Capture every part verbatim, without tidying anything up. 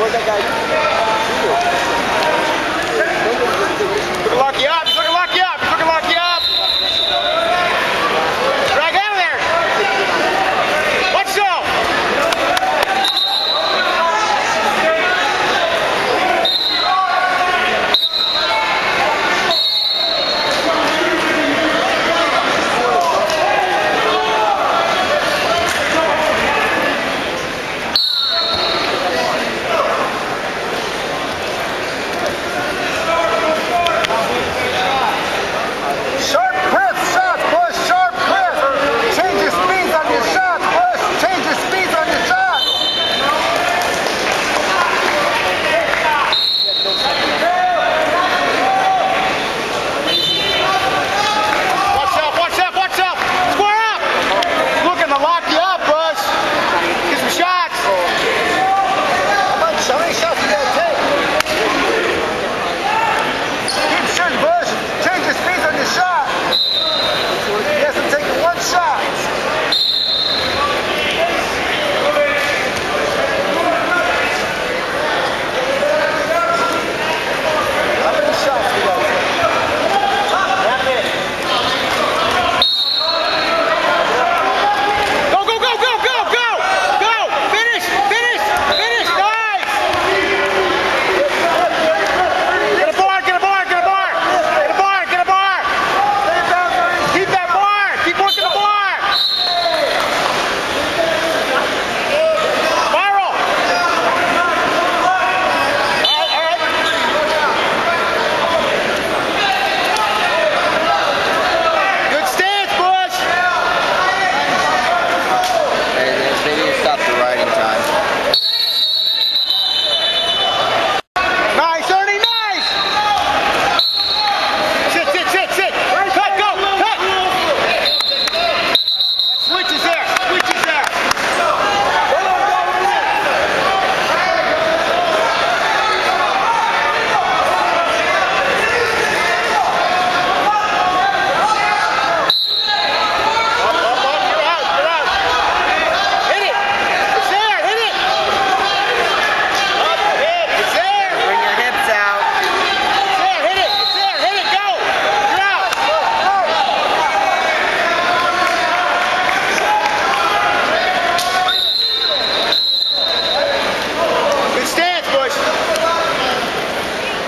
What that guy do? Look at Lock you up. He's looking to lock you up. He's looking to lock you up. Drag out of there. Let's go.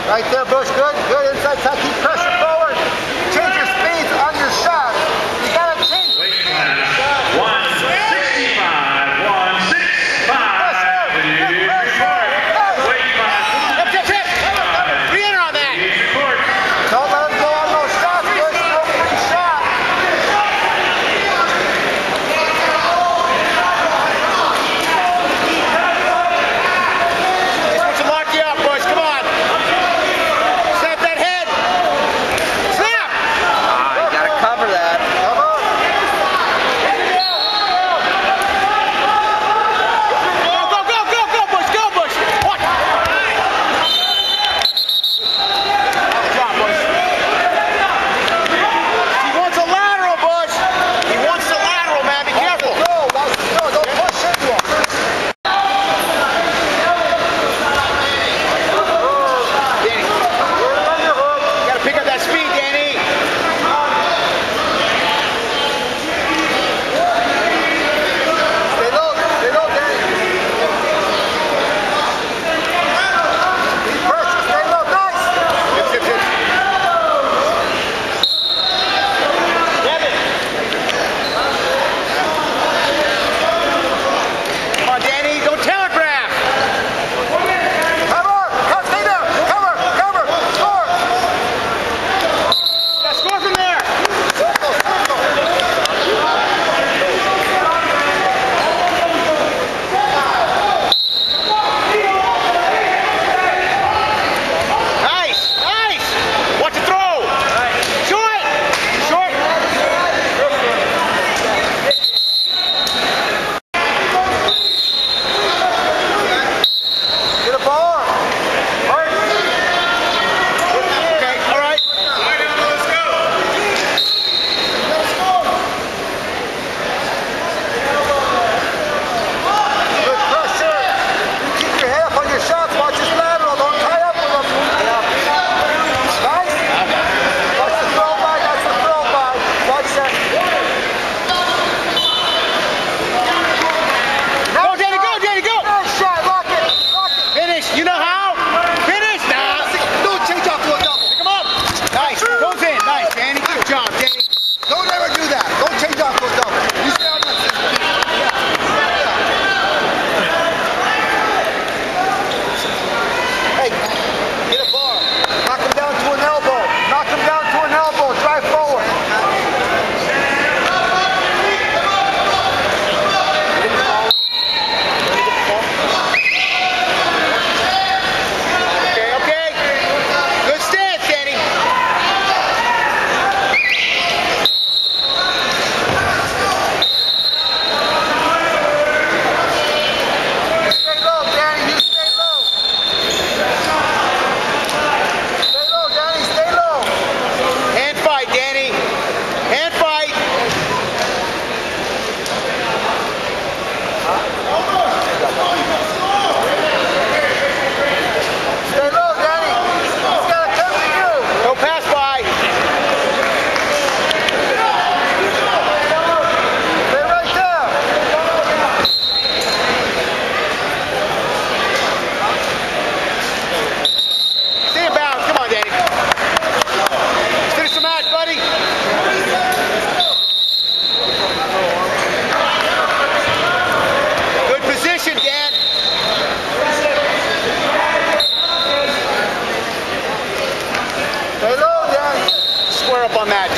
Right there, Bush. Good, good inside tackle. Keep pressing forward. Change your speeds on your shot. You gotta change your speed on your shot. one sixty-five, one sixty-five. Tip, tip, tip. Re-enter on that. Don't let him go on those shots, Bush. No free shot. He's supposed to lock you up, Bush. Come on. That head!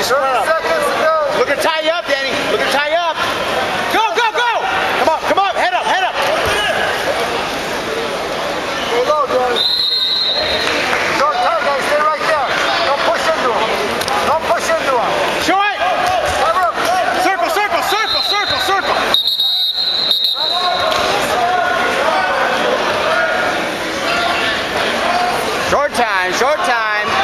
thirty seconds to go. Look her tie up, Danny. Look her tie up. Go, go, go! Come on, come on. Head up, head up. Go low, Danny. Don't turn, guys. Stay right there. Don't push into him. Don't push into him. Show it. Cover up. Circle, circle, circle, circle, circle. Short time, short time.